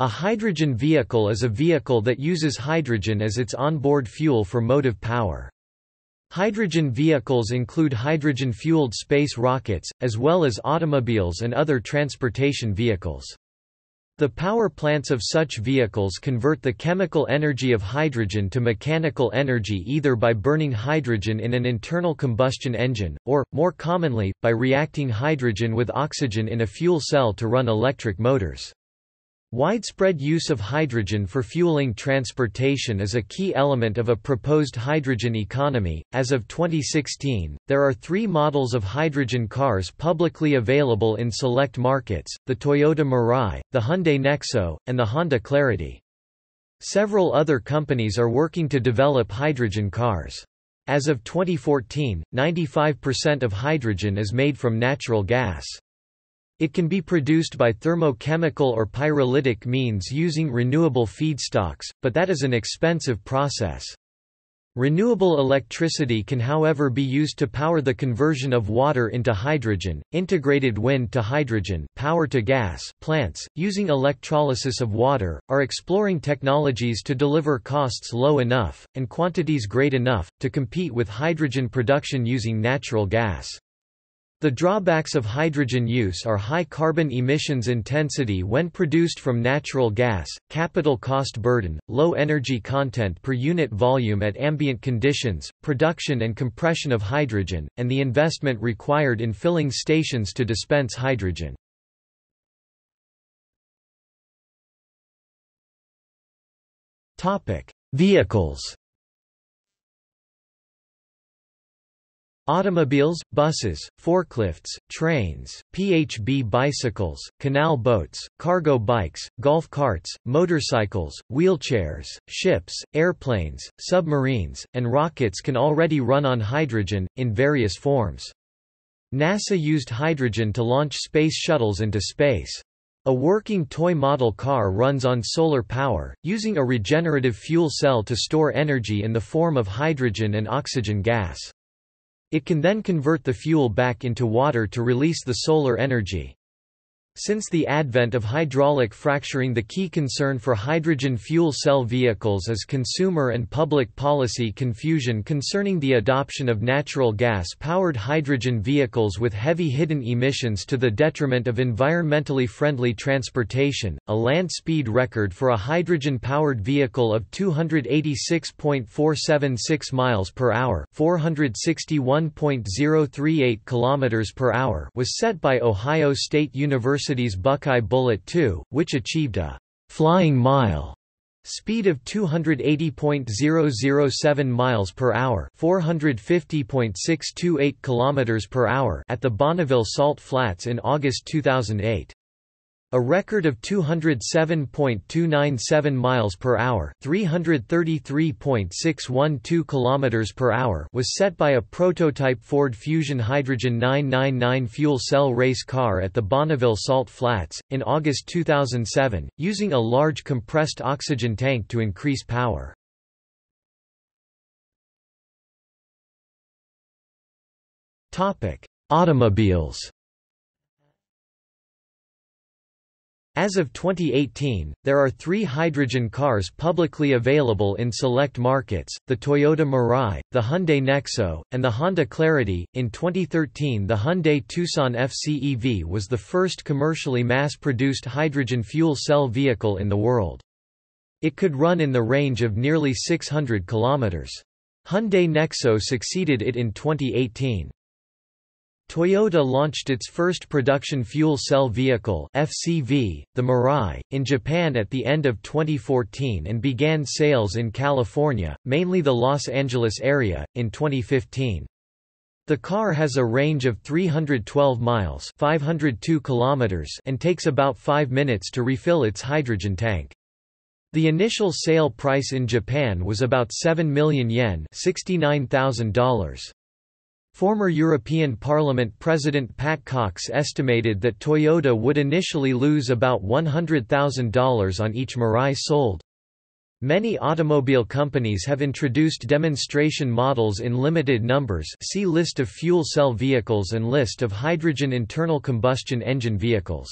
A hydrogen vehicle is a vehicle that uses hydrogen as its onboard fuel for motive power. Hydrogen vehicles include hydrogen-fueled space rockets, as well as automobiles and other transportation vehicles. The power plants of such vehicles convert the chemical energy of hydrogen to mechanical energy either by burning hydrogen in an internal combustion engine, or, more commonly, by reacting hydrogen with oxygen in a fuel cell to run electric motors. Widespread use of hydrogen for fueling transportation is a key element of a proposed hydrogen economy. As of 2016, there are three models of hydrogen cars publicly available in select markets: the Toyota Mirai, the Hyundai Nexo, and the Honda Clarity. Several other companies are working to develop hydrogen cars. As of 2014, 95% of hydrogen is made from natural gas. It can be produced by thermochemical or pyrolytic means using renewable feedstocks, but that is an expensive process. Renewable electricity can, however, be used to power the conversion of water into hydrogen, integrated wind to hydrogen, power to gas plants, using electrolysis of water, are exploring technologies to deliver costs low enough, and quantities great enough, to compete with hydrogen production using natural gas. The drawbacks of hydrogen use are high carbon emissions intensity when produced from natural gas, capital cost burden, low energy content per unit volume at ambient conditions, production and compression of hydrogen, and the investment required in filling stations to dispense hydrogen. Vehicles. Automobiles, buses, forklifts, trains, PHB bicycles, canal boats, cargo bikes, golf carts, motorcycles, wheelchairs, ships, airplanes, submarines, and rockets can already run on hydrogen, in various forms. NASA used hydrogen to launch space shuttles into space. A working toy model car runs on solar power, using a regenerative fuel cell to store energy in the form of hydrogen and oxygen gas. It can then convert the fuel back into water to release the solar energy. Since the advent of hydraulic fracturing, the key concern for hydrogen fuel cell vehicles is consumer and public policy confusion concerning the adoption of natural gas-powered hydrogen vehicles with heavy hidden emissions to the detriment of environmentally friendly transportation. A land speed record for a hydrogen-powered vehicle of 286.476 miles per hour, 461.038 kilometers per hour, was set by Ohio State University. Buckeye Bullet II, which achieved a flying mile speed of 280.007 miles per hour, 450.628 kilometers per hour at the Bonneville Salt Flats in August 2008. A record of 207.297 miles per hour, 333.612 kilometers per hour was set by a prototype Ford Fusion Hydrogen 999 fuel cell race car at the Bonneville Salt Flats in August 2007, using a large compressed oxygen tank to increase power. Topic: Automobiles. As of 2018, there are three hydrogen cars publicly available in select markets: the Toyota Mirai, the Hyundai Nexo, and the Honda Clarity. In 2013, the Hyundai Tucson FCEV was the first commercially mass-produced hydrogen fuel cell vehicle in the world. It could run in the range of nearly 600 kilometers. Hyundai Nexo succeeded it in 2018. Toyota launched its first production fuel cell vehicle (FCV), the Mirai, in Japan at the end of 2014 and began sales in California, mainly the Los Angeles area, in 2015. The car has a range of 312 miles (502 kilometers) and takes about 5 minutes to refill its hydrogen tank. The initial sale price in Japan was about 7 million yen ($69,000). Former European Parliament President Pat Cox estimated that Toyota would initially lose about $100,000 on each Mirai sold. Many automobile companies have introduced demonstration models in limited numbers. See list of fuel cell vehicles and list of hydrogen internal combustion engine vehicles.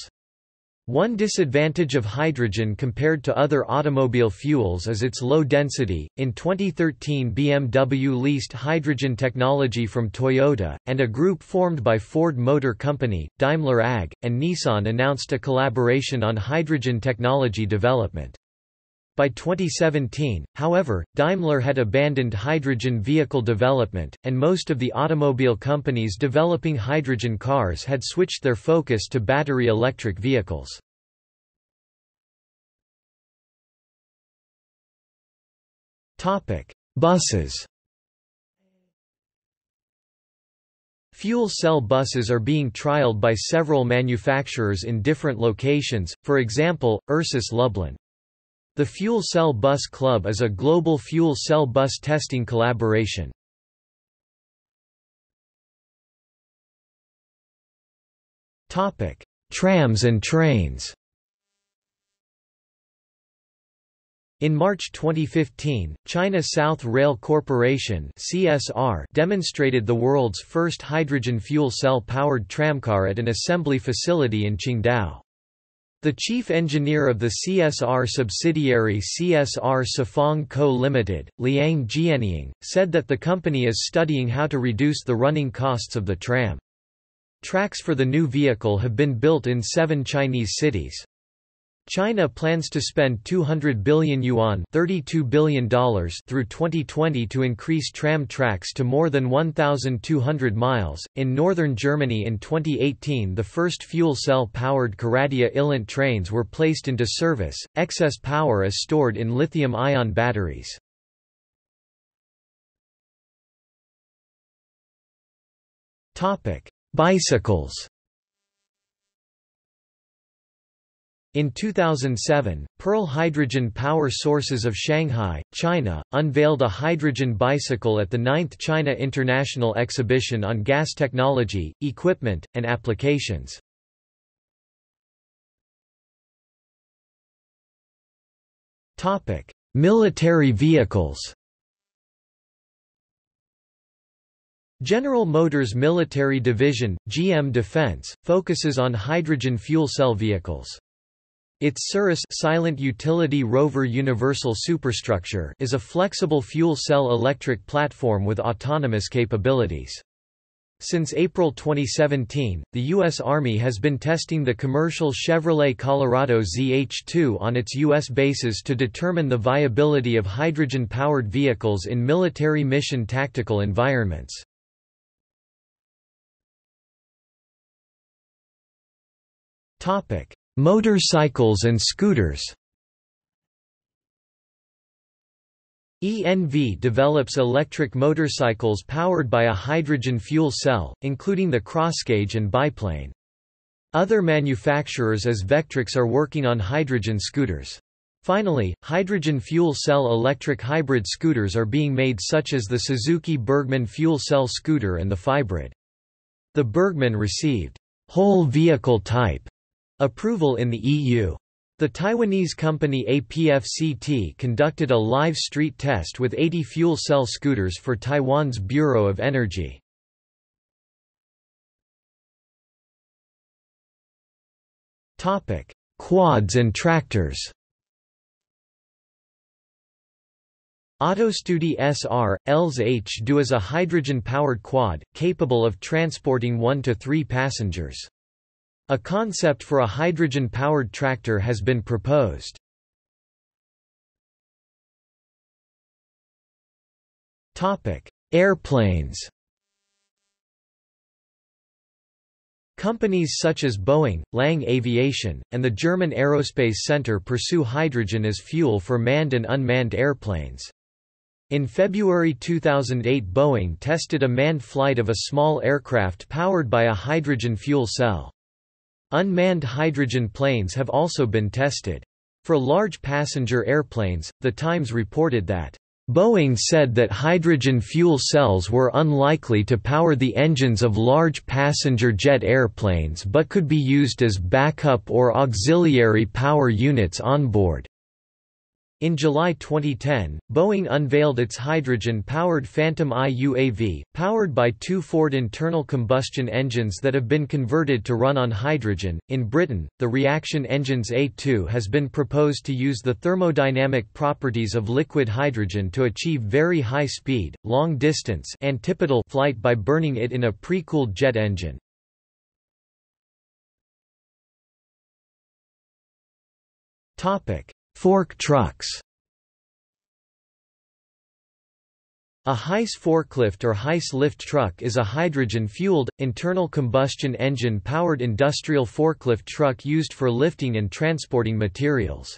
One disadvantage of hydrogen compared to other automobile fuels is its low density. In 2013, BMW leased hydrogen technology from Toyota, and a group formed by Ford Motor Company, Daimler AG, and Nissan announced a collaboration on hydrogen technology development. By 2017, however, Daimler had abandoned hydrogen vehicle development, and most of the automobile companies developing hydrogen cars had switched their focus to battery electric vehicles. Buses. Fuel cell buses are being trialed by several manufacturers in different locations, for example, Ursus Lublin. The Fuel Cell Bus Club is a global fuel cell bus testing collaboration. Trams and trains. In March 2015, China South Rail Corporation (CSR) demonstrated the world's first hydrogen fuel cell-powered tramcar at an assembly facility in Qingdao. The chief engineer of the CSR subsidiary CSR Safong Co., Ltd., Liang Jianying, said that the company is studying how to reduce the running costs of the tram. Tracks for the new vehicle have been built in 7 Chinese cities. China plans to spend 200 billion yuan $32 billion through 2020 to increase tram tracks to more than 1,200 miles. In northern Germany in 2018, the first fuel cell powered Coradia iLint trains were placed into service. Excess power is stored in lithium ion batteries. Bicycles. In 2007, Pearl Hydrogen Power Sources of Shanghai, China, unveiled a hydrogen bicycle at the 9th China International Exhibition on Gas Technology, Equipment, and Applications. Military vehicles. General Motors Military Division, GM Defense, focuses on hydrogen fuel cell vehicles. Its Cirrus Silent Utility Rover Universal Superstructure is a flexible fuel cell electric platform with autonomous capabilities. Since April 2017, the U.S. Army has been testing the commercial Chevrolet Colorado ZH2 on its U.S. bases to determine the viability of hydrogen-powered vehicles in military mission tactical environments. Motorcycles and scooters. ENV develops electric motorcycles powered by a hydrogen fuel cell, including the crossgauge and biplane. Other manufacturers as Vectrix are working on hydrogen scooters. Finally, hydrogen fuel cell electric hybrid scooters are being made, such as the Suzuki Bergman fuel cell scooter and the Fybrid. The Bergman received whole vehicle type approval in the EU. The Taiwanese company APFCT conducted a live street test with 80 fuel cell scooters for Taiwan's Bureau of Energy. Quads and tractors. Autostudi SR/LH2 is a hydrogen-powered quad, capable of transporting 1 to 3 passengers. A concept for a hydrogen-powered tractor has been proposed. Airplanes. Companies such as Boeing, Lange Aviation, and the German Aerospace Center pursue hydrogen as fuel for manned and unmanned airplanes. In February 2008, Boeing tested a manned flight of a small aircraft powered by a hydrogen fuel cell. Unmanned hydrogen planes have also been tested. For large passenger airplanes, The Times reported that, "Boeing said that hydrogen fuel cells were unlikely to power the engines of large passenger jet airplanes but could be used as backup or auxiliary power units on board." In July 2010, Boeing unveiled its hydrogen-powered Phantom I UAV, powered by two Ford internal combustion engines that have been converted to run on hydrogen. In Britain, the Reaction Engines A2 has been proposed to use the thermodynamic properties of liquid hydrogen to achieve very high speed, long distance antipodal flight by burning it in a pre-cooled jet engine. Topic: Fork trucks. A Heiss forklift or Heiss lift truck is a hydrogen-fueled, internal combustion engine-powered industrial forklift truck used for lifting and transporting materials.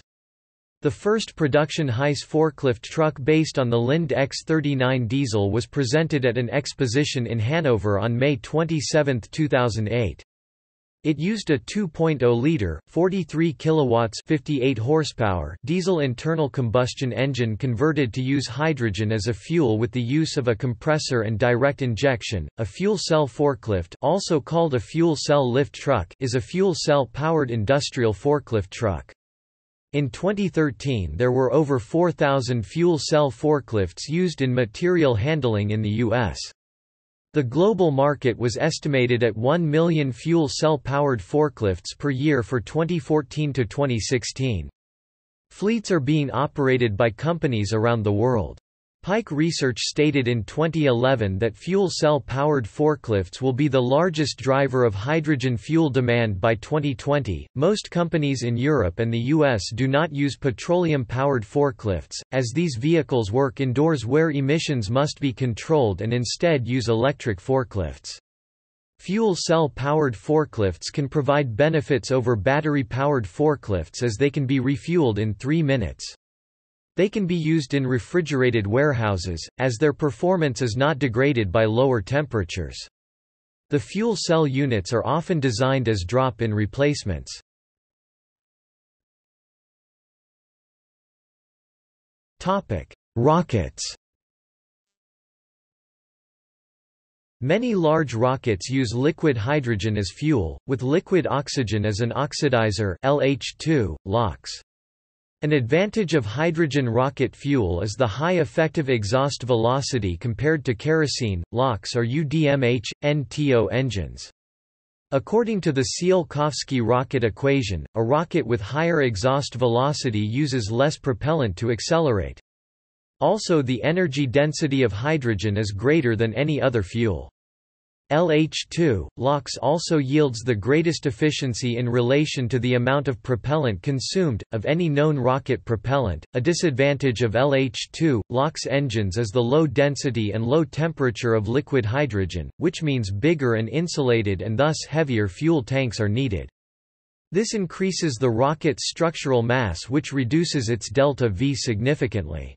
The first production Heiss forklift truck based on the Linde X39 diesel was presented at an exposition in Hanover on May 27, 2008. It used a 2.0-liter, 43 kilowatts, 58 horsepower diesel internal combustion engine converted to use hydrogen as a fuel with the use of a compressor and direct injection. A fuel cell forklift, also called a fuel cell lift truck, is a fuel cell-powered industrial forklift truck. In 2013, there were over 4,000 fuel cell forklifts used in material handling in the U.S. The global market was estimated at 1 million fuel cell-powered forklifts per year for 2014 to 2016. Fleets are being operated by companies around the world. Pike Research stated in 2011 that fuel cell-powered forklifts will be the largest driver of hydrogen fuel demand by 2020. Most companies in Europe and the US do not use petroleum-powered forklifts, as these vehicles work indoors where emissions must be controlled, and instead use electric forklifts. Fuel cell-powered forklifts can provide benefits over battery-powered forklifts, as they can be refueled in 3 minutes. They can be used in refrigerated warehouses, as their performance is not degraded by lower temperatures. The fuel cell units are often designed as drop-in replacements. Rockets. Many large rockets use liquid hydrogen as fuel, with liquid oxygen as an oxidizer (LH2, LOX). An advantage of hydrogen rocket fuel is the high effective exhaust velocity compared to kerosene, LOX or UDMH, NTO engines. According to the Tsiolkovsky rocket equation, a rocket with higher exhaust velocity uses less propellant to accelerate. Also, the energy density of hydrogen is greater than any other fuel. LH2, LOX also yields the greatest efficiency in relation to the amount of propellant consumed, of any known rocket propellant. A disadvantage of LH2, LOX engines is the low density and low temperature of liquid hydrogen, which means bigger and insulated and thus heavier fuel tanks are needed. This increases the rocket's structural mass, which reduces its delta V significantly.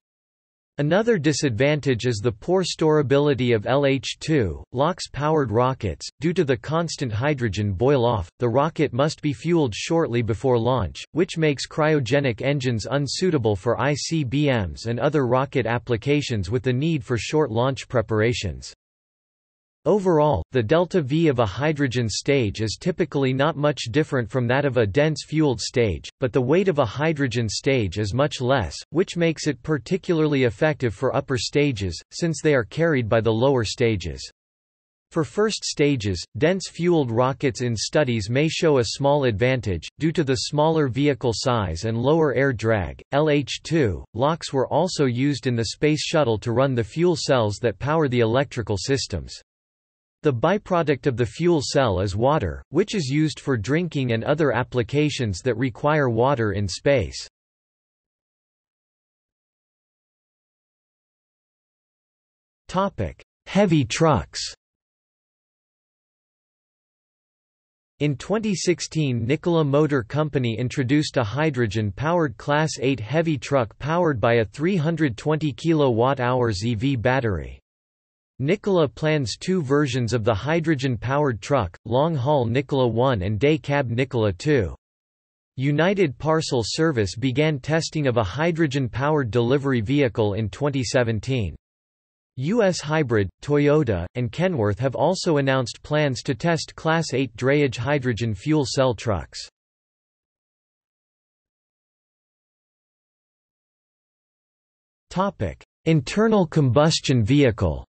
Another disadvantage is the poor storability of LH2, LOX-powered rockets. Due to the constant hydrogen boil-off, the rocket must be fueled shortly before launch, which makes cryogenic engines unsuitable for ICBMs and other rocket applications with the need for short launch preparations. Overall, the delta V of a hydrogen stage is typically not much different from that of a dense fueled stage, but the weight of a hydrogen stage is much less, which makes it particularly effective for upper stages, since they are carried by the lower stages. For first stages, dense fueled rockets in studies may show a small advantage, due to the smaller vehicle size and lower air drag. LH2, LOX were also used in the Space Shuttle to run the fuel cells that power the electrical systems. The byproduct of the fuel cell is water, which is used for drinking and other applications that require water in space. Heavy trucks. In 2016, Nikola Motor Company introduced a hydrogen-powered Class 8 heavy truck powered by a 320 kWh EV battery. Nikola plans two versions of the hydrogen-powered truck, long-haul Nikola 1 and day-cab Nikola 2. United Parcel Service began testing of a hydrogen-powered delivery vehicle in 2017. U.S. Hybrid, Toyota, and Kenworth have also announced plans to test Class 8 drayage hydrogen fuel cell trucks. Internal combustion vehicle.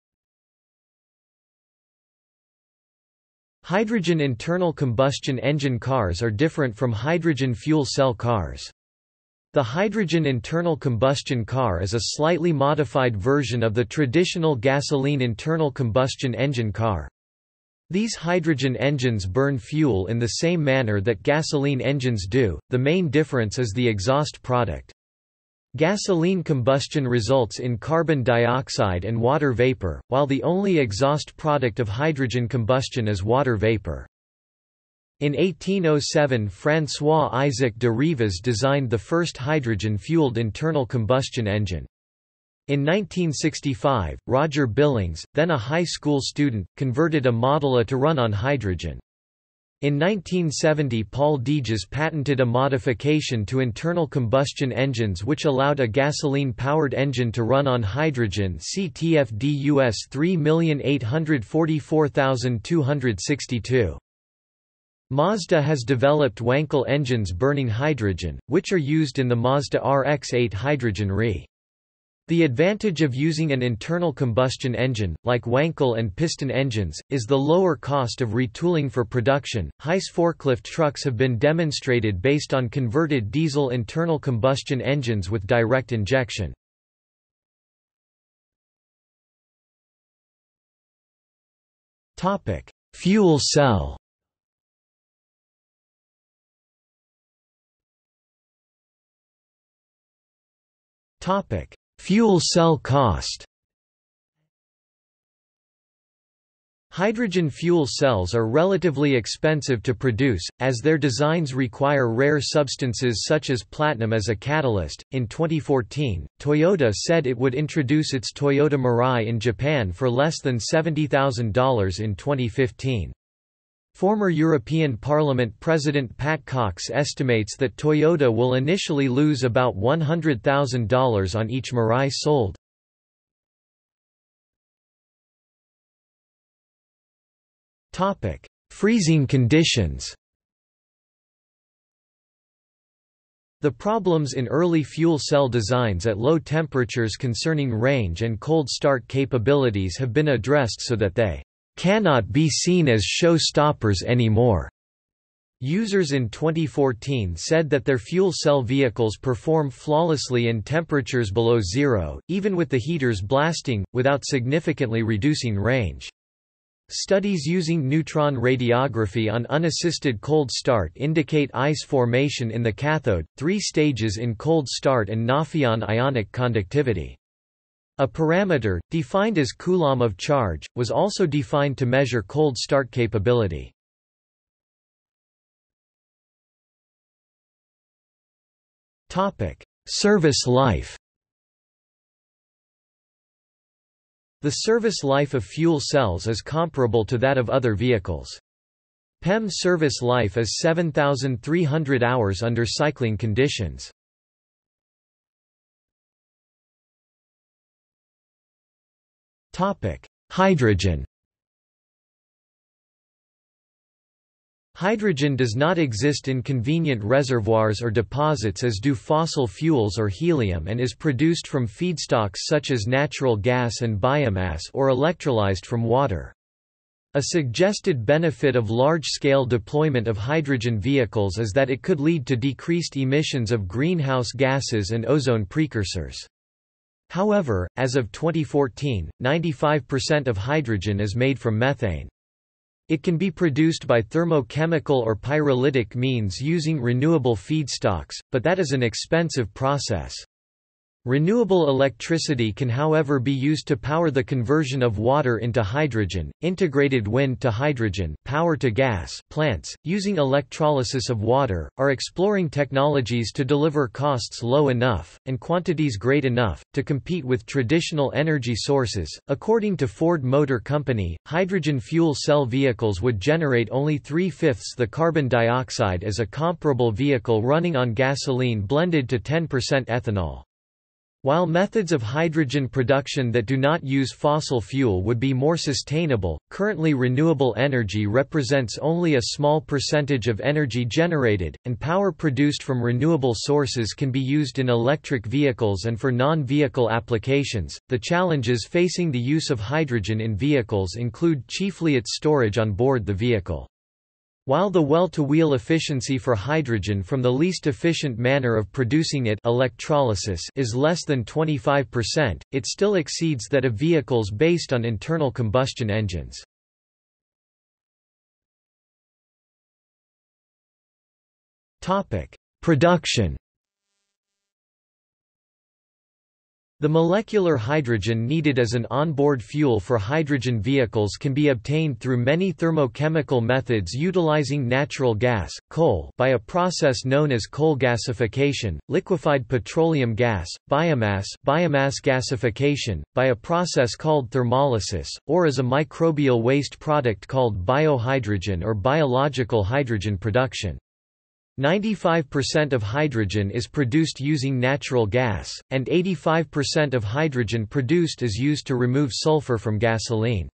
Hydrogen internal combustion engine cars are different from hydrogen fuel cell cars. The hydrogen internal combustion car is a slightly modified version of the traditional gasoline internal combustion engine car. These hydrogen engines burn fuel in the same manner that gasoline engines do, the main difference is the exhaust product. Gasoline combustion results in carbon dioxide and water vapor, while the only exhaust product of hydrogen combustion is water vapor. In 1807, François-Isaac de Rivas designed the first hydrogen-fueled internal combustion engine. In 1965, Roger Billings, then a high school student, converted a Model A to run on hydrogen. In 1970, Paul Deges patented a modification to internal combustion engines which allowed a gasoline-powered engine to run on hydrogen CTFD US 3,844,262. Mazda has developed Wankel engines burning hydrogen, which are used in the Mazda RX-8 hydrogen RE. The advantage of using an internal combustion engine, like Wankel and piston engines, is the lower cost of retooling for production. Heiss forklift trucks have been demonstrated based on converted diesel internal combustion engines with direct injection. Topic: Fuel cell. Topic: Fuel cell cost. Hydrogen fuel cells are relatively expensive to produce, as their designs require rare substances such as platinum as a catalyst. In 2014, Toyota said it would introduce its Toyota Mirai in Japan for less than $70,000 in 2015. Former European Parliament President Pat Cox estimates that Toyota will initially lose about $100,000 on each Mirai sold. Topic: Freezing conditions. The problems in early fuel cell designs at low temperatures concerning range and cold start capabilities have been addressed so that they cannot be seen as showstoppers anymore. Users in 2014 said that their fuel cell vehicles perform flawlessly in temperatures below zero, even with the heaters blasting, without significantly reducing range. Studies using neutron radiography on unassisted cold start indicate ice formation in the cathode, 3 stages in cold start and Nafion ionic conductivity. A parameter, defined as coulomb of charge, was also defined to measure cold start capability. Service life. The service life of fuel cells is comparable to that of other vehicles. PEM service life is 7,300 hours under cycling conditions. Hydrogen. Hydrogen does not exist in convenient reservoirs or deposits as do fossil fuels or helium, and is produced from feedstocks such as natural gas and biomass or electrolyzed from water. A suggested benefit of large-scale deployment of hydrogen vehicles is that it could lead to decreased emissions of greenhouse gases and ozone precursors. However, as of 2014, 95% of hydrogen is made from methane. It can be produced by thermochemical or pyrolytic means using renewable feedstocks, but that is an expensive process. Renewable electricity can, however, be used to power the conversion of water into hydrogen, integrated wind to hydrogen, power to gas plants, using electrolysis of water, are exploring technologies to deliver costs low enough, and quantities great enough, to compete with traditional energy sources. According to Ford Motor Company, hydrogen fuel cell vehicles would generate only 3/5 the carbon dioxide as a comparable vehicle running on gasoline blended to 10% ethanol. While methods of hydrogen production that do not use fossil fuel would be more sustainable, currently renewable energy represents only a small percentage of energy generated, and power produced from renewable sources can be used in electric vehicles and for non-vehicle applications. The challenges facing the use of hydrogen in vehicles include chiefly its storage on board the vehicle. While the well-to-wheel efficiency for hydrogen from the least efficient manner of producing it, electrolysis, is less than 25%, it still exceeds that of vehicles based on internal combustion engines. Production. The molecular hydrogen needed as an onboard fuel for hydrogen vehicles can be obtained through many thermochemical methods utilizing natural gas, coal by a process known as coal gasification, liquefied petroleum gas, biomass gasification, by a process called thermolysis, or as a microbial waste product called biohydrogen or biological hydrogen production. 95% of hydrogen is produced using natural gas, and 85% of hydrogen produced is used to remove sulfur from gasoline.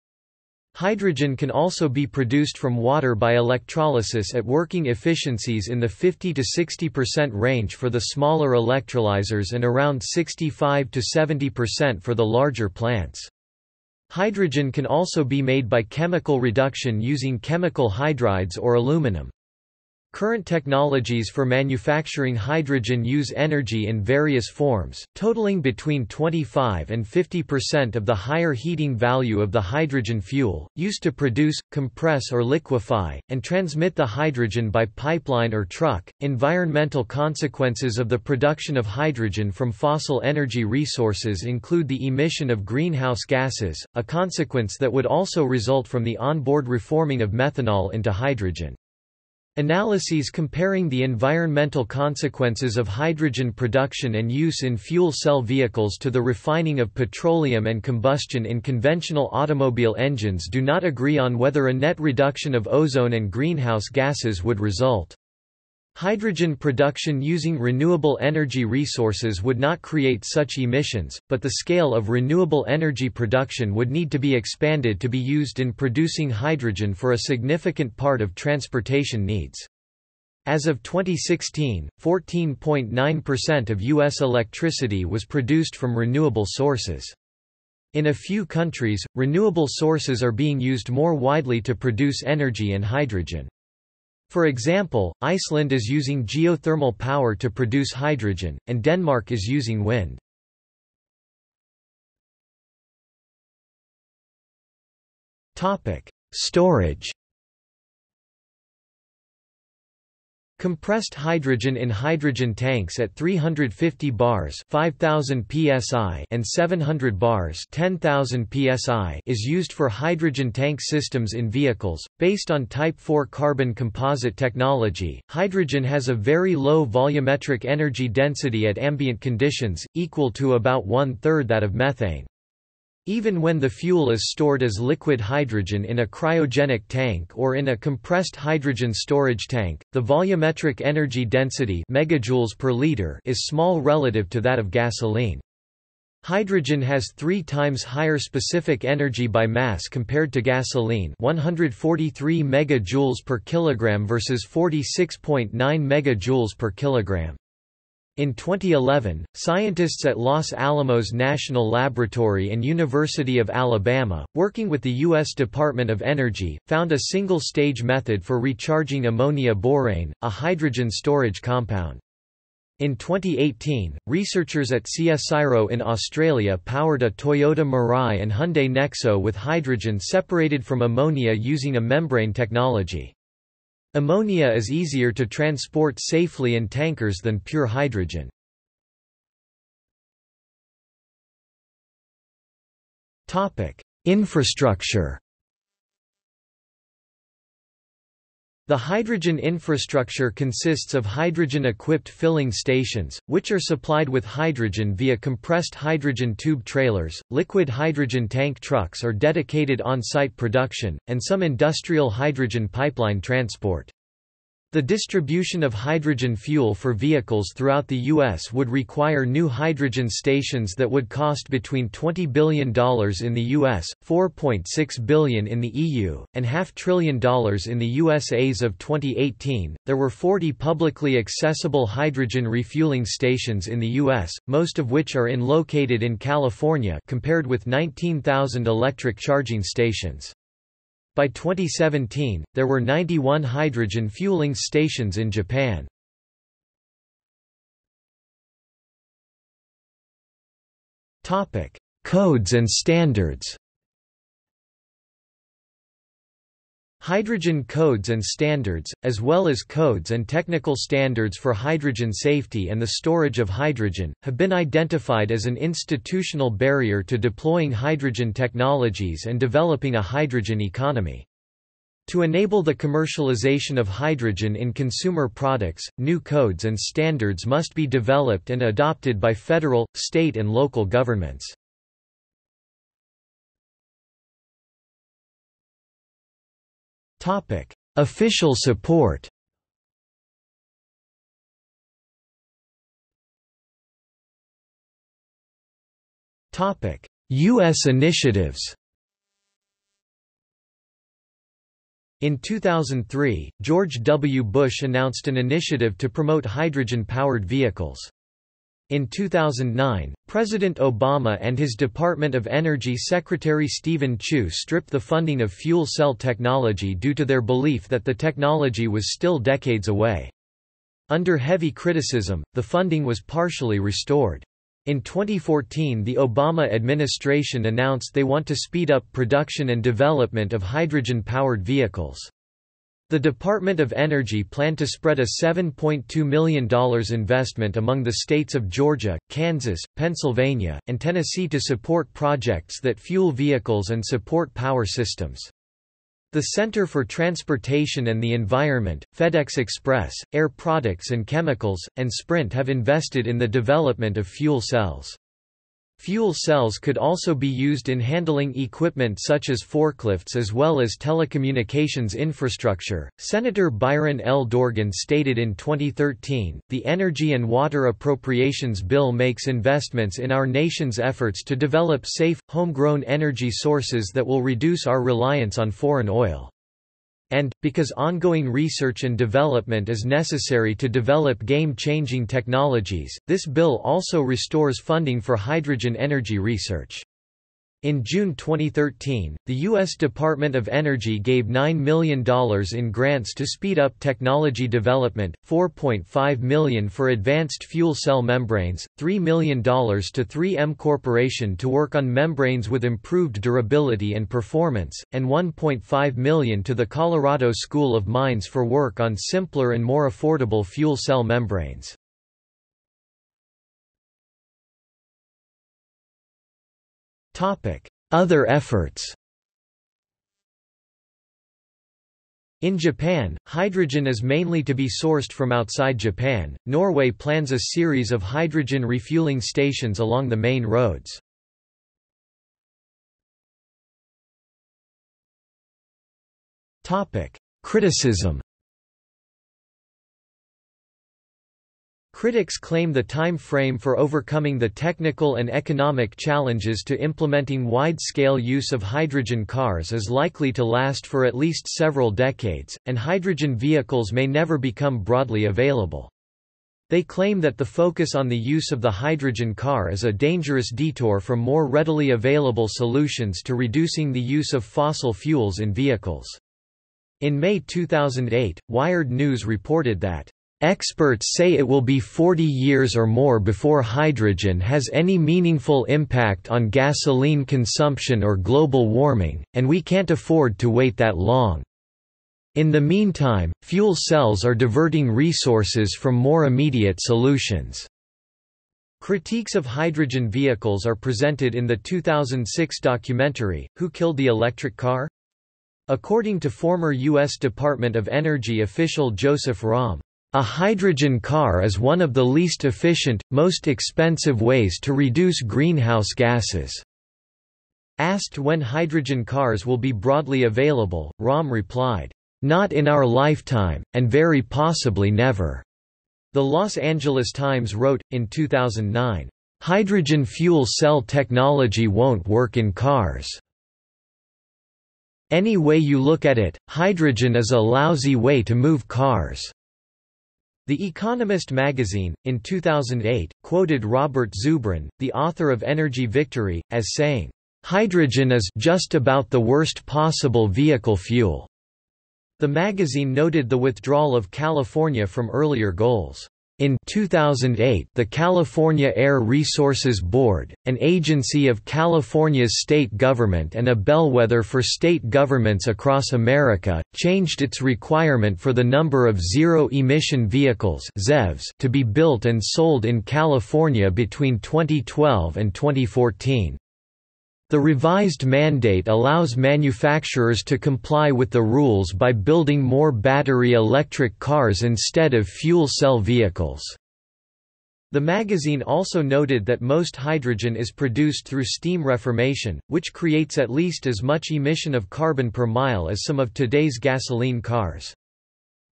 Hydrogen can also be produced from water by electrolysis at working efficiencies in the 50 to 60% range for the smaller electrolyzers and around 65 to 70% for the larger plants. Hydrogen can also be made by chemical reduction using chemical hydrides or aluminum. Current technologies for manufacturing hydrogen use energy in various forms, totaling between 25 and 50% of the higher heating value of the hydrogen fuel, used to produce, compress or liquefy, and transmit the hydrogen by pipeline or truck. Environmental consequences of the production of hydrogen from fossil energy resources include the emission of greenhouse gases, a consequence that would also result from the onboard reforming of methanol into hydrogen. Analyses comparing the environmental consequences of hydrogen production and use in fuel cell vehicles to the refining of petroleum and combustion in conventional automobile engines do not agree on whether a net reduction of ozone and greenhouse gases would result. Hydrogen production using renewable energy resources would not create such emissions, but the scale of renewable energy production would need to be expanded to be used in producing hydrogen for a significant part of transportation needs. As of 2016, 14.9% of U.S. electricity was produced from renewable sources. In a few countries, renewable sources are being used more widely to produce energy and hydrogen. For example, Iceland is using geothermal power to produce hydrogen, and Denmark is using wind. Storage. Compressed hydrogen in hydrogen tanks at 350 bars 5000 psi and 700 bars 10,000 psi is used for hydrogen tank systems in vehicles. Based on Type IV carbon composite technology, hydrogen has a very low volumetric energy density at ambient conditions, equal to about 1/3 that of methane. Even when the fuel is stored as liquid hydrogen in a cryogenic tank or in a compressed hydrogen storage tank, the volumetric energy density megajoules per liter is small relative to that of gasoline. Hydrogen has 3 times higher specific energy by mass compared to gasoline, 143 megajoules per kilogram versus 46.9 megajoules per kilogram. In 2011, scientists at Los Alamos National Laboratory and University of Alabama, working with the U.S. Department of Energy, found a single-stage method for recharging ammonia borane, a hydrogen storage compound. In 2018, researchers at CSIRO in Australia powered a Toyota Mirai and Hyundai Nexo with hydrogen separated from ammonia using a membrane technology. Ammonia is easier to transport safely in tankers than pure hydrogen. Infrastructure. The hydrogen infrastructure consists of hydrogen-equipped filling stations, which are supplied with hydrogen via compressed hydrogen tube trailers, liquid hydrogen tank trucks or dedicated on-site production, and some industrial hydrogen pipeline transport. The distribution of hydrogen fuel for vehicles throughout the U.S. would require new hydrogen stations that would cost between $20 billion in the U.S., $4.6 billion in the EU, and $500 billion in the U.S. As of 2018. There were 40 publicly accessible hydrogen refueling stations in the U.S., most of which are located in California, compared with 19,000 electric charging stations. By 2017, there were 91 hydrogen fueling stations in Japan. Topic: Codes and standards. Hydrogen codes and standards, as well as codes and technical standards for hydrogen safety and the storage of hydrogen, have been identified as an institutional barrier to deploying hydrogen technologies and developing a hydrogen economy. To enable the commercialization of hydrogen in consumer products, new codes and standards must be developed and adopted by federal, state, and local governments. Official support. U.S. initiatives. In 2003, George W. Bush announced an initiative to promote hydrogen-powered vehicles. In 2009, President Obama and his Department of Energy Secretary Stephen Chu stripped the funding of fuel cell technology due to their belief that the technology was still decades away. Under heavy criticism, the funding was partially restored. In 2014, the Obama administration announced they want to speed up production and development of hydrogen-powered vehicles. The Department of Energy planned to spread a $7.2 million investment among the states of Georgia, Kansas, Pennsylvania, and Tennessee to support projects that fuel vehicles and support power systems. The Center for Transportation and the Environment, FedEx Express, Air Products and Chemicals, and Sprint have invested in the development of fuel cells. Fuel cells could also be used in handling equipment such as forklifts as well as telecommunications infrastructure. Senator Byron L. Dorgan stated in 2013, "The Energy and Water Appropriations Bill makes investments in our nation's efforts to develop safe, homegrown energy sources that will reduce our reliance on foreign oil. And, because ongoing research and development is necessary to develop game-changing technologies, this bill also restores funding for hydrogen energy research." In June 2013, the U.S. Department of Energy gave $9 million in grants to speed up technology development, $4.5 million for advanced fuel cell membranes, $3 million to 3M Corporation to work on membranes with improved durability and performance, and $1.5 million to the Colorado School of Mines for work on simpler and more affordable fuel cell membranes. Other efforts. In Japan, hydrogen is mainly to be sourced from outside Japan. Norway plans a series of hydrogen refueling stations along the main roads. Criticism. Critics claim the time frame for overcoming the technical and economic challenges to implementing wide-scale use of hydrogen cars is likely to last for at least several decades, and hydrogen vehicles may never become broadly available. They claim that the focus on the use of the hydrogen car is a dangerous detour from more readily available solutions to reducing the use of fossil fuels in vehicles. In May 2008, Wired News reported that experts say it will be 40 years or more before hydrogen has any meaningful impact on gasoline consumption or global warming, and we can't afford to wait that long. In the meantime, fuel cells are diverting resources from more immediate solutions. Critiques of hydrogen vehicles are presented in the 2006 documentary, Who Killed the Electric Car? According to former U.S. Department of Energy official Joseph Rahm, "A hydrogen car is one of the least efficient, most expensive ways to reduce greenhouse gases." Asked when hydrogen cars will be broadly available, Rahm replied, Not in our lifetime, and very possibly never. The Los Angeles Times wrote, in 2009, "Hydrogen fuel cell technology won't work in cars. Any way you look at it, hydrogen is a lousy way to move cars." The Economist magazine, in 2008, quoted Robert Zubrin, the author of Energy Victory, as saying, "Hydrogen is just about the worst possible vehicle fuel." The magazine noted the withdrawal of California from earlier goals. In 2008, the California Air Resources Board, an agency of California's state government and a bellwether for state governments across America, changed its requirement for the number of zero-emission vehicles (ZEVs) to be built and sold in California between 2012 and 2014. The revised mandate allows manufacturers to comply with the rules by building more battery electric cars instead of fuel cell vehicles. The magazine also noted that most hydrogen is produced through steam reformation, which creates at least as much emission of carbon per mile as some of today's gasoline cars.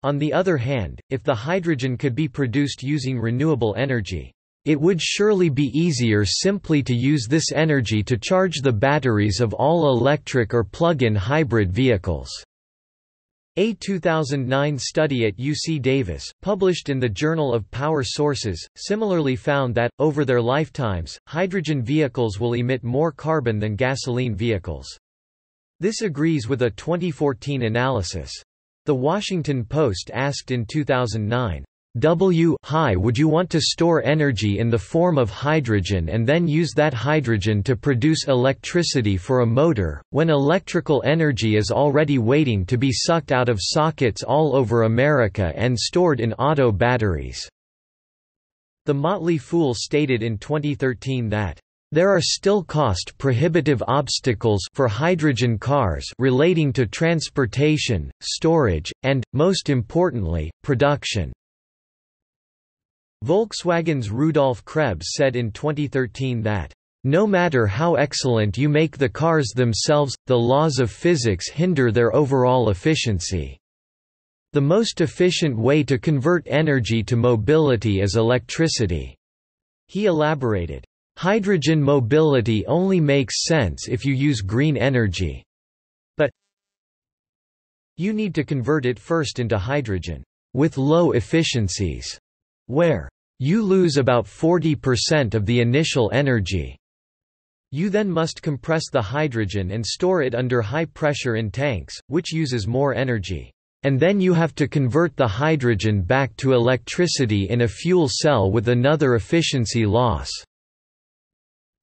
On the other hand, if the hydrogen could be produced using renewable energy, it would surely be easier simply to use this energy to charge the batteries of all electric or plug-in hybrid vehicles. A 2009 study at UC Davis, published in the Journal of Power Sources, similarly found that, over their lifetimes, hydrogen vehicles will emit more carbon than gasoline vehicles. This agrees with a 2014 analysis. The Washington Post asked in 2009, "Why would you want to store energy in the form of hydrogen and then use that hydrogen to produce electricity for a motor, when electrical energy is already waiting to be sucked out of sockets all over America and stored in auto batteries?" The Motley Fool stated in 2013 that there are still cost-prohibitive obstacles for hydrogen cars relating to transportation, storage, and, most importantly, production. Volkswagen's Rudolf Krebs said in 2013 that, "No matter how excellent you make the cars themselves, the laws of physics hinder their overall efficiency. The most efficient way to convert energy to mobility is electricity." He elaborated, "Hydrogen mobility only makes sense if you use green energy. But you need to convert it first into hydrogen with low efficiencies, where you lose about 40% of the initial energy. You then must compress the hydrogen and store it under high pressure in tanks, which uses more energy. And then you have to convert the hydrogen back to electricity in a fuel cell with another efficiency loss."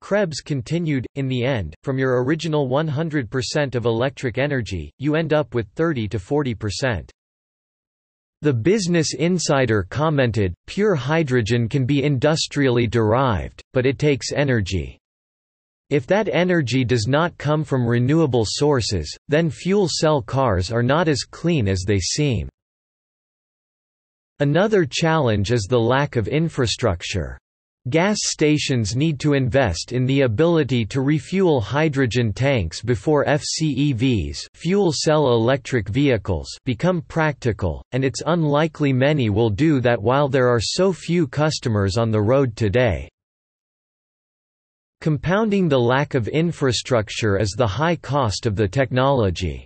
Krebs continued, "In the end, from your original 100% of electric energy, you end up with 30 to 40%. The Business Insider commented, "Pure hydrogen can be industrially derived, but it takes energy. If that energy does not come from renewable sources, then fuel cell cars are not as clean as they seem." Another challenge is the lack of infrastructure. Gas stations need to invest in the ability to refuel hydrogen tanks before FCEVs, fuel cell electric vehicles, become practical, and it's unlikely many will do that while there are so few customers on the road today. Compounding the lack of infrastructure is the high cost of the technology.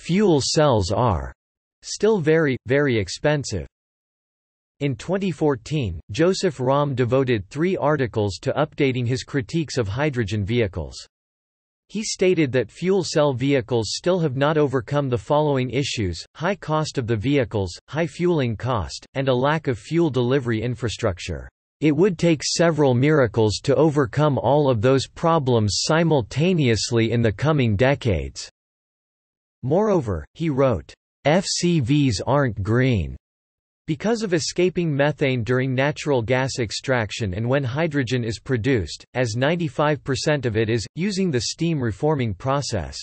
Fuel cells are still very, very expensive. In 2014, Joseph Rahm devoted 3 articles to updating his critiques of hydrogen vehicles. He stated that fuel cell vehicles still have not overcome the following issues: high cost of the vehicles, high fueling cost, and a lack of fuel delivery infrastructure. "It would take several miracles to overcome all of those problems simultaneously in the coming decades." Moreover, he wrote, "FCVs aren't green. Because of escaping methane during natural gas extraction and when hydrogen is produced, as 95% of it is, using the steam reforming process."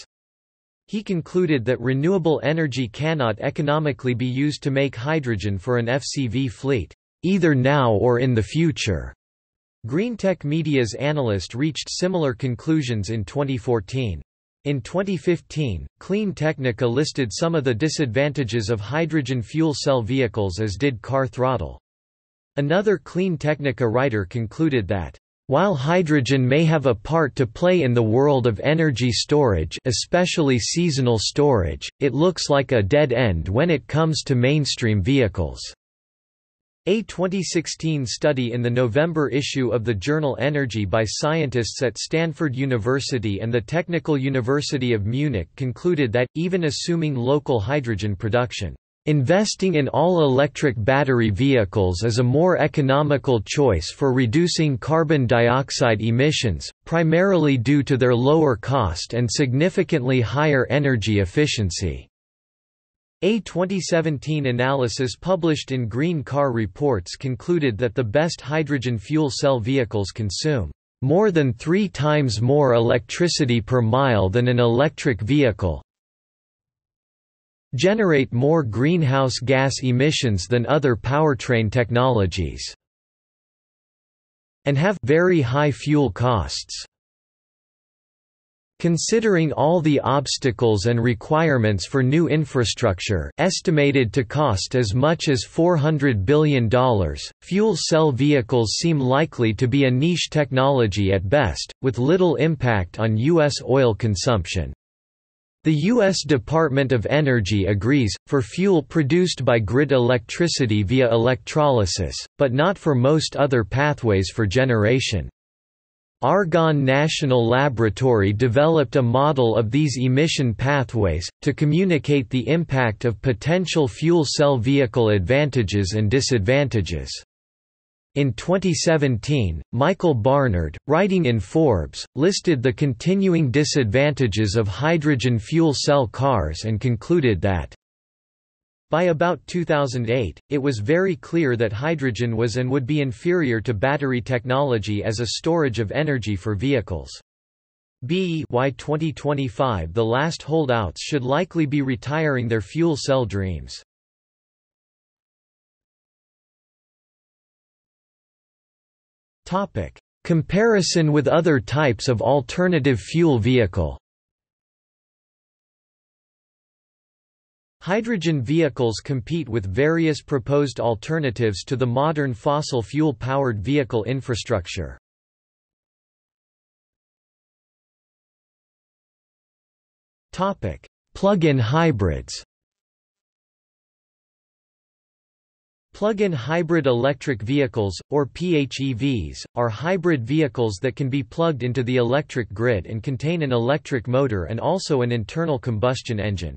He concluded that renewable energy cannot economically be used to make hydrogen for an FCV fleet, either now or in the future. Greentech Media's analyst reached similar conclusions in 2014. In 2015, Clean Technica listed some of the disadvantages of hydrogen fuel cell vehicles, as did Car Throttle. Another Clean Technica writer concluded that, "While hydrogen may have a part to play in the world of energy storage, especially seasonal storage, it looks like a dead end when it comes to mainstream vehicles." A 2016 study in the November issue of the journal Energy by scientists at Stanford University and the Technical University of Munich concluded that, even assuming local hydrogen production, investing in all-electric battery vehicles is a more economical choice for reducing carbon dioxide emissions, primarily due to their lower cost and significantly higher energy efficiency. A 2017 analysis published in Green Car Reports concluded that the best hydrogen fuel cell vehicles consume more than 3 times more electricity per mile than an electric vehicle, generate more greenhouse gas emissions than other powertrain technologies, and have very high fuel costs. Considering all the obstacles and requirements for new infrastructure estimated to cost as much as $400 billion, fuel cell vehicles seem likely to be a niche technology at best, with little impact on U.S. oil consumption. The U.S. Department of Energy agrees, for fuel produced by grid electricity via electrolysis, but not for most other pathways for generation. Argonne National Laboratory developed a model of these emission pathways, to communicate the impact of potential fuel cell vehicle advantages and disadvantages. In 2017, Michael Barnard, writing in Forbes, listed the continuing disadvantages of hydrogen fuel cell cars and concluded that, by about 2008, it was very clear that hydrogen was and would be inferior to battery technology as a storage of energy for vehicles. By 2025, the last holdouts should likely be retiring their fuel cell dreams. Topic: Comparison with other types of alternative fuel vehicle. Hydrogen vehicles compete with various proposed alternatives to the modern fossil fuel-powered vehicle infrastructure. Topic: Plug-in hybrids. Plug-in hybrid electric vehicles, or PHEVs, are hybrid vehicles that can be plugged into the electric grid and contain an electric motor and also an internal combustion engine.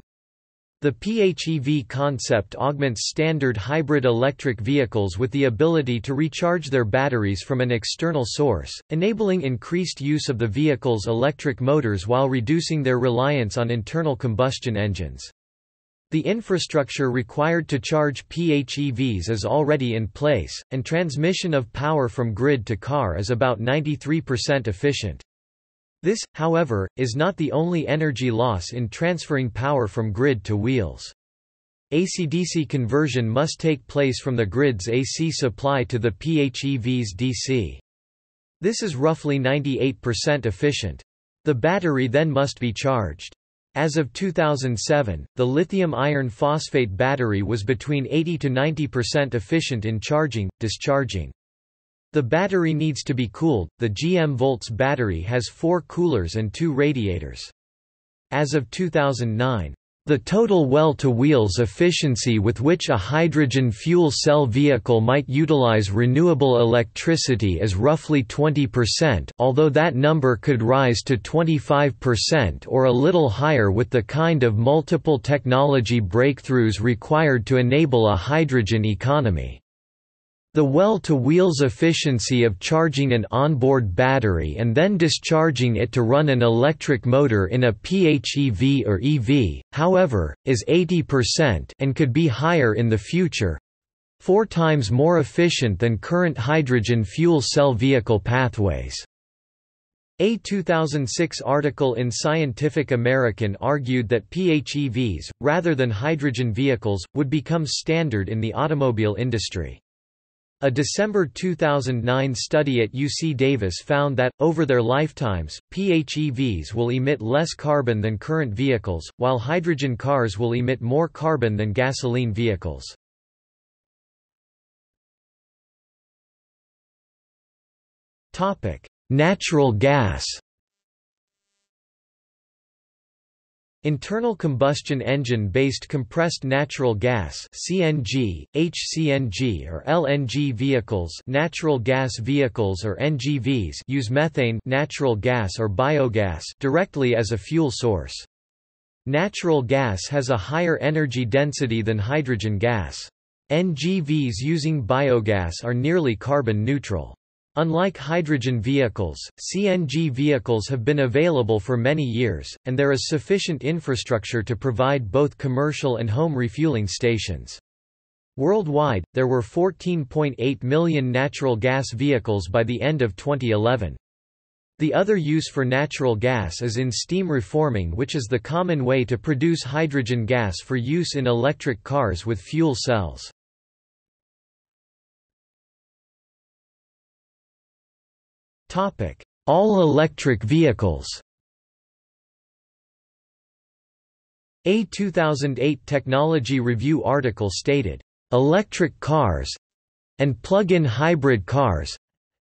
The PHEV concept augments standard hybrid electric vehicles with the ability to recharge their batteries from an external source, enabling increased use of the vehicle's electric motors while reducing their reliance on internal combustion engines. The infrastructure required to charge PHEVs is already in place, and transmission of power from grid to car is about 93% efficient. This, however, is not the only energy loss in transferring power from grid to wheels. AC-DC conversion must take place from the grid's AC supply to the PHEV's DC. This is roughly 98% efficient. The battery then must be charged. As of 2007, the lithium iron phosphate battery was between 80 to 90% efficient in charging, discharging. The battery needs to be cooled. The GM Volt's battery has 4 coolers and 2 radiators. As of 2009, the total well-to-wheels efficiency with which a hydrogen fuel cell vehicle might utilize renewable electricity is roughly 20%, although that number could rise to 25% or a little higher with the kind of multiple technology breakthroughs required to enable a hydrogen economy. The well-to-wheels efficiency of charging an onboard battery and then discharging it to run an electric motor in a PHEV or EV, however, is 80% and could be higher in the future, 4 times more efficient than current hydrogen fuel cell vehicle pathways. A 2006 article in Scientific American argued that PHEVs, rather than hydrogen vehicles, would become standard in the automobile industry. A December 2009 study at UC Davis found that, over their lifetimes, PHEVs will emit less carbon than current vehicles, while hydrogen cars will emit more carbon than gasoline vehicles. Natural gas. Internal combustion engine-based compressed natural gas (CNG, HCNG or LNG) vehicles, natural gas vehicles or NGVs, use methane, natural gas or biogas directly as a fuel source. Natural gas has a higher energy density than hydrogen gas. NGVs using biogas are nearly carbon neutral. Unlike hydrogen vehicles, CNG vehicles have been available for many years, and there is sufficient infrastructure to provide both commercial and home refueling stations. Worldwide, there were 14.8 million natural gas vehicles by the end of 2011. The other use for natural gas is in steam reforming, which is the common way to produce hydrogen gas for use in electric cars with fuel cells. All-electric vehicles. A 2008 Technology Review article stated, "Electric cars and plug-in hybrid cars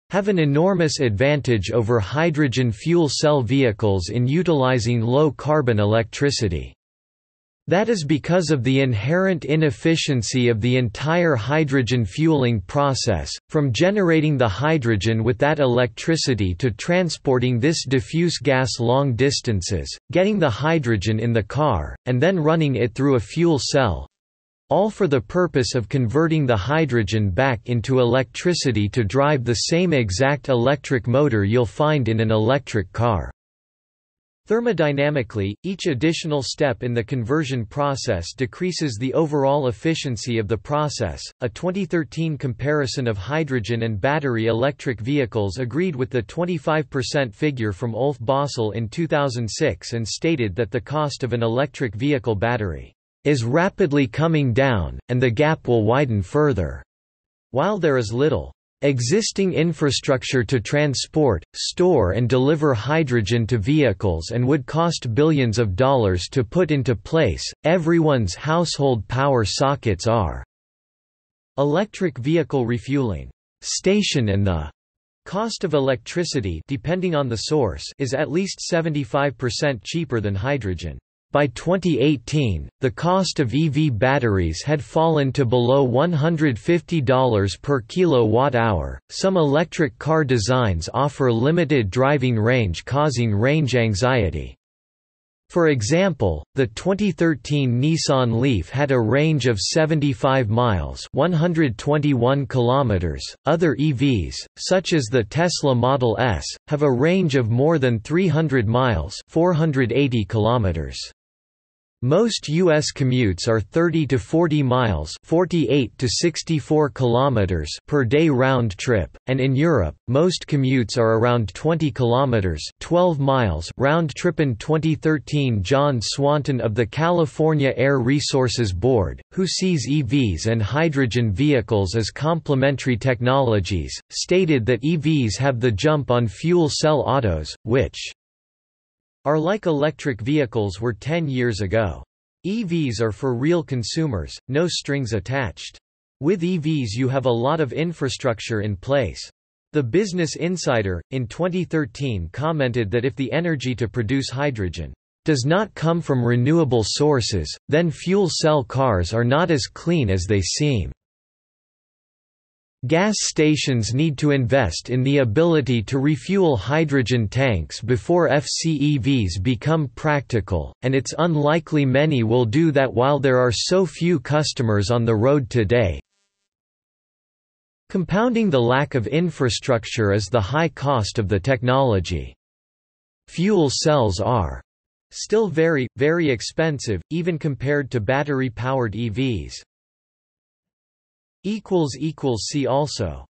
have an enormous advantage over hydrogen fuel cell vehicles in utilizing low-carbon electricity. That is because of the inherent inefficiency of the entire hydrogen fueling process, from generating the hydrogen with that electricity to transporting this diffuse gas long distances, getting the hydrogen in the car, and then running it through a fuel cell, all for the purpose of converting the hydrogen back into electricity to drive the same exact electric motor you'll find in an electric car." Thermodynamically, each additional step in the conversion process decreases the overall efficiency of the process. A 2013 comparison of hydrogen and battery electric vehicles agreed with the 25% figure from Ulf Bossel in 2006 and stated that the cost of an electric vehicle battery is rapidly coming down, and the gap will widen further. While there is little existing infrastructure to transport, store and deliver hydrogen to vehicles and would cost billions of dollars to put into place, everyone's household power sockets are electric vehicle refueling station, and the cost of electricity, depending on the source, is at least 75% cheaper than hydrogen. By 2018, the cost of EV batteries had fallen to below $150 per kilowatt-hour. Some electric car designs offer limited driving range, causing range anxiety. For example, the 2013 Nissan LEAF had a range of 75 miles (121 km). Other EVs, such as the Tesla Model S, have a range of more than 300 miles (480 km). Most U.S. commutes are 30 to 40 miles (48 to 64 kilometers) per day round trip, and in Europe, most commutes are around 20 kilometers (12 miles) round trip. In 2013, John Swanton of the California Air Resources Board, who sees EVs and hydrogen vehicles as complementary technologies, stated that EVs have the jump on fuel cell autos, which are like electric vehicles were 10 years ago. EVs are for real consumers, no strings attached. With EVs you have a lot of infrastructure in place. The Business Insider, in 2013, commented that if the energy to produce hydrogen does not come from renewable sources, then fuel cell cars are not as clean as they seem. Gas stations need to invest in the ability to refuel hydrogen tanks before FCEVs become practical, and it's unlikely many will do that while there are so few customers on the road today. Compounding the lack of infrastructure is the high cost of the technology. Fuel cells are still very, very expensive, even compared to battery-powered EVs. See also